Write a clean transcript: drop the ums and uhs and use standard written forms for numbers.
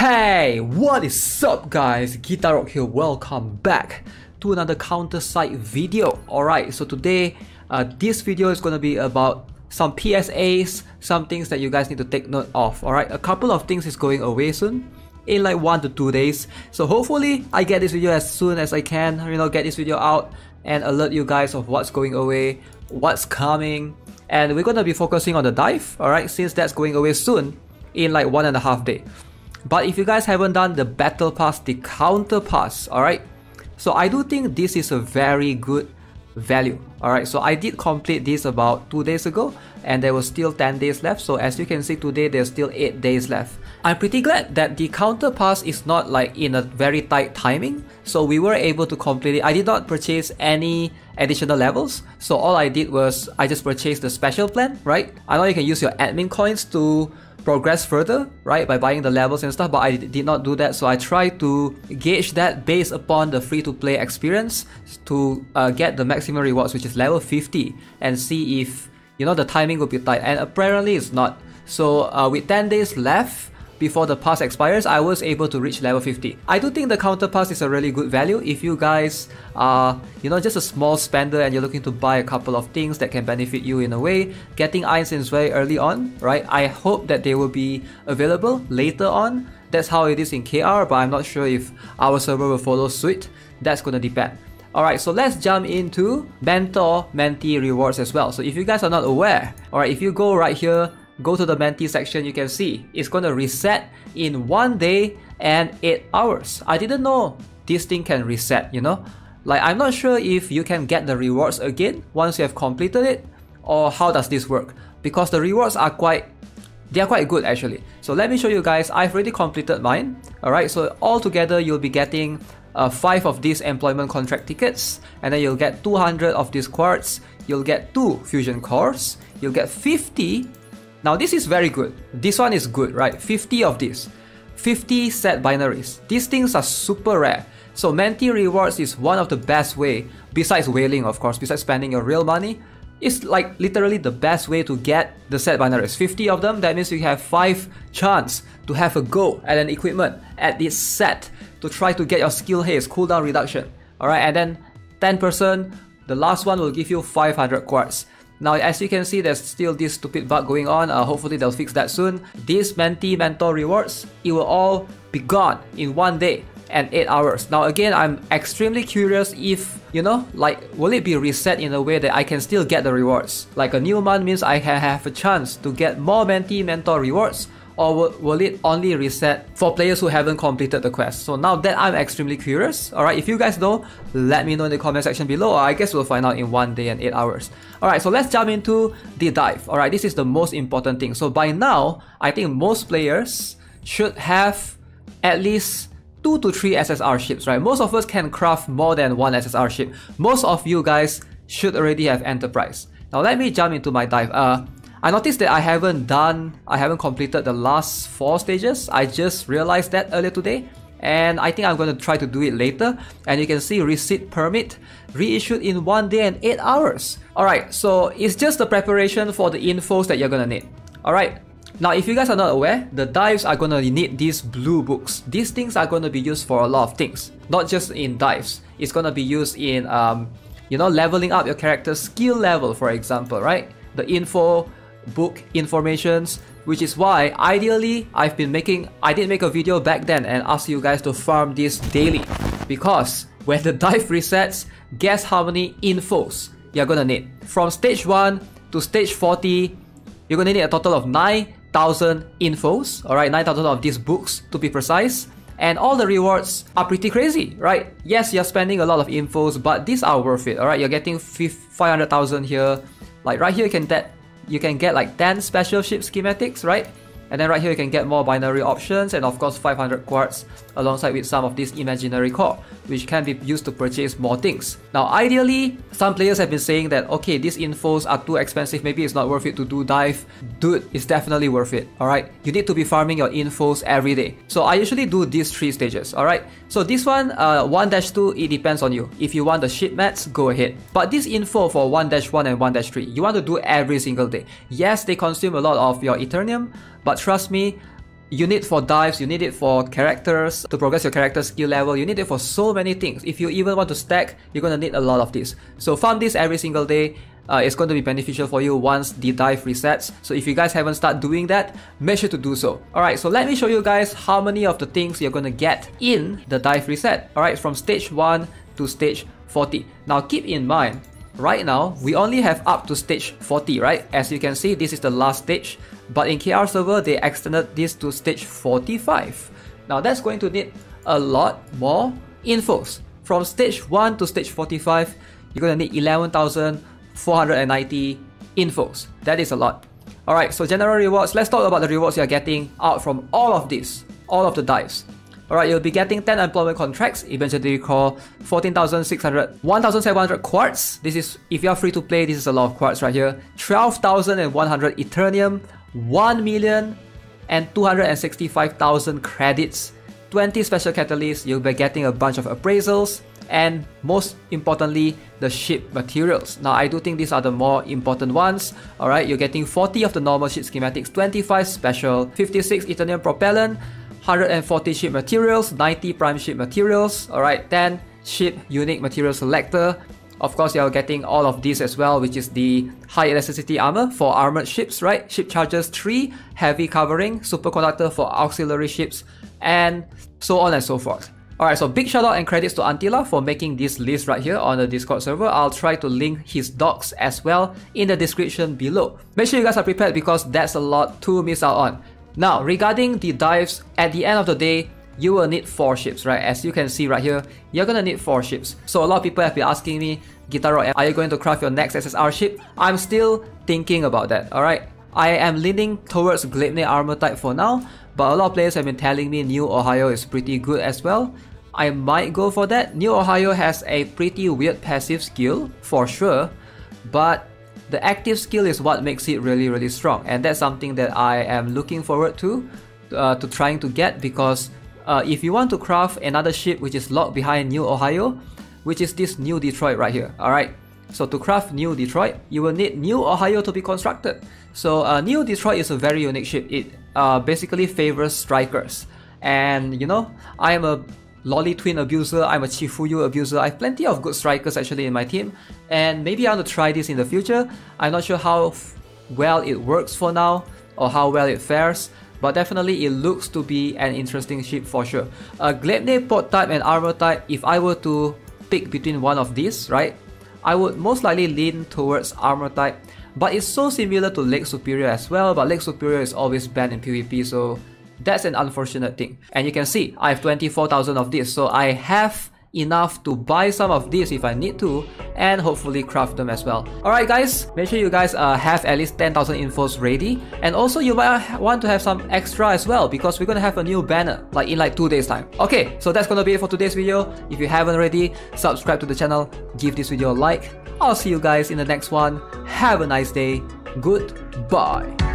Hey, what is up guys, Guitar Rock here, welcome back to another Counterside video. Alright, so today, this video is going to be about some PSAs, some things that you guys need to take note of. Alright, a couple of things is going away soon, in like 1 to 2 days. So hopefully, I get this video as soon as I can, you know, get this video out and alert you guys of what's going away, what's coming. And we're going to be focusing on the dive, alright, since that's going away soon, in like 1.5 days. But if you guys haven't done the battle pass, the counter pass, alright? So I do think this is a very good value, alright? So I did complete this about 2 days ago, and there was still 10 days left. So as you can see today, there's still 8 days left. I'm pretty glad that the counter pass is not like in a very tight timing. So we were able to complete it. I did not purchase any additional levels. So all I did was I just purchased the special plan, right? I know you can use your admin coins to progress further, right, by buying the levels and stuff, but I did not do that. So I tried to gauge that based upon the free-to-play experience to get the maximum rewards, which is level 50, and see if, you know, the timing will be tight, and apparently it's not. So with 10 days left before the pass expires, I was able to reach level 50. I do think the counter pass is a really good value if you guys are, you know, just a small spender and you're looking to buy a couple of things that can benefit you in a way. Getting irons very early on, right? I hope that they will be available later on. That's how it is in KR, but I'm not sure if our server will follow suit. That's gonna depend. Alright, so let's jump into mentor-mentee rewards as well. So if you guys are not aware, alright, if you go right here, go to the mentee section, you can see it's going to reset in 1 day and 8 hours. I didn't know this thing can reset, you know? Like, I'm not sure if you can get the rewards again once you have completed it, or how does this work? Because the rewards are quite good actually. So let me show you guys, I've already completed mine. Alright, so altogether you'll be getting 5 of these employment contract tickets, and then you'll get 200 of these quartz, you'll get 2 fusion cores, you'll get 50. Now this is very good. This one is good, right? 50 of these. 50 set binaries. These things are super rare. So mentee rewards is one of the best way, besides whaling of course, besides spending your real money, it's like literally the best way to get the set binaries. 50 of them, that means you have 5 chance to have a go at an equipment, at this set, to try to get your skill haze, cooldown reduction. Alright, and then 10%, the last one will give you 500 quartz. Now, as you can see, there's still this stupid bug going on. Hopefully, they'll fix that soon. These mentee-mentor rewards, it will all be gone in 1 day and 8 hours. Now, again, I'm extremely curious if, you know, like, will it be reset in a way that I can still get the rewards? Like, a new month means I can have a chance to get more mentee-mentor rewards, or will it only reset for players who haven't completed the quest? So now that I'm extremely curious, alright, if you guys know, let me know in the comment section below, or I guess we'll find out in 1 day and 8 hours. Alright, so let's jump into the dive. Alright, this is the most important thing. So by now, I think most players should have at least 2 to 3 SSR ships, right? Most of us can craft more than 1 SSR ship. Most of you guys should already have Enterprise. Now let me jump into my dive. I noticed that I haven't completed the last 4 stages. I just realized that earlier today, and I think I'm going to try to do it later. And you can see receipt permit reissued in 1 day and 8 hours. Alright, so it's just the preparation for the infos that you're going to need. Alright, now if you guys are not aware, the dives are going to need these blue books. These things are going to be used for a lot of things, not just in dives. It's going to be used in, you know, leveling up your character's skill level, for example, right? The info book informations, which is why ideally I did make a video back then and asked you guys to farm this daily, because when the dive resets, guess how many infos you're gonna need. From stage 1 to stage 40, you're gonna need a total of 9,000 infos, alright, 9,000 of these books to be precise, and all the rewards are pretty crazy, right? Yes, you're spending a lot of infos, but these are worth it, alright? You're getting 500,000 here, like right here you can get like 10 special ship schematics, right? And then right here you can get more binary options, and of course 500 quartz alongside with some of this imaginary core, which can be used to purchase more things. Now ideally, some players have been saying that, okay, these infos are too expensive, maybe it's not worth it to do dive. Dude, it's definitely worth it, alright? You need to be farming your infos every day. So I usually do these 3 stages, alright? So this one, 1-2, it depends on you. If you want the ship mats, go ahead. But this info for 1-1 and 1-3, you want to do every single day. Yes, they consume a lot of your Eternium, but trust me, You need for dives, you need it for characters, to progress your character skill level, you need it for so many things. If you even want to stack, you're gonna need a lot of this. So farm this every single day. It's going to be beneficial for you once the dive resets. So if you guys haven't started doing that, make sure to do so. Alright, so let me show you guys how many of the things you're going to get in the dive reset. Alright, from stage 1 to stage 40. Now keep in mind, right now, we only have up to stage 40, right? As you can see, this is the last stage. But in KR server, they extended this to stage 45. Now that's going to need a lot more infos. From stage 1 to stage 45, you're going to need 11,490 infos. That is a lot. Alright, so general rewards. Let's talk about the rewards you are getting out from all of this, all of the dives. Alright, you'll be getting 10 employment contracts, eventually recall 14,600, 1,700 quartz. This is, if you are free to play, this is a lot of quartz right here. 12,100 Eternium, 1,265,000 credits, 20 special catalysts, you'll be getting a bunch of appraisals, and most importantly, the ship materials. Now, I do think these are the more important ones. Alright, you're getting 40 of the normal ship schematics, 25 special, 56 Eternium propellant, 140 ship materials, 90 prime ship materials, alright, 10 ship unique material selector. Of course, you're getting all of these as well, which is the high elasticity armor for armored ships, right? Ship charges 3, heavy covering, superconductor for auxiliary ships, and so on and so forth. Alright, so big shout out and credits to Antillar for making this list right here on the Discord server. I'll try to link his docs as well in the description below. Make sure you guys are prepared because that's a lot to miss out on. Now, regarding the dives, at the end of the day, you will need 4 ships, right? As you can see right here, you're gonna need 4 ships. So a lot of people have been asking me, Guitar Rock, are you going to craft your next SSR ship? I'm still thinking about that, alright? I am leaning towards Gleipnir armor type for now, but a lot of players have been telling me New Ohio is pretty good as well. I might go for that. New Ohio has a pretty weird passive skill, for sure, but the active skill is what makes it really, really strong, and that's something that I am looking forward to trying to get, because if you want to craft another ship which is locked behind New Ohio, which is this New Detroit right here, alright? So to craft New Detroit, you will need New Ohio to be constructed. So New Detroit is a very unique ship. It basically favors strikers, and you know, I am a Lolly Twin abuser, I'm a Chifuyu abuser, I have plenty of good strikers actually in my team, and maybe I want to try this in the future. I'm not sure how well it works for now, or how well it fares, but definitely it looks to be an interesting ship for sure. Gleipnir port type and armor type, if I were to pick between one of these, right, I would most likely lean towards armor type, but it's so similar to Lake Superior as well, but Lake Superior is always banned in PvP, so that's an unfortunate thing. And you can see, I have 24,000 of this, so I have enough to buy some of these if I need to, and hopefully craft them as well. Alright guys, make sure you guys have at least 10,000 infos ready, and also you might want to have some extra as well, because we're gonna have a new banner, like in like 2 days time. Okay, so that's gonna be it for today's video. If you haven't already, subscribe to the channel, give this video a like. I'll see you guys in the next one. Have a nice day. Goodbye.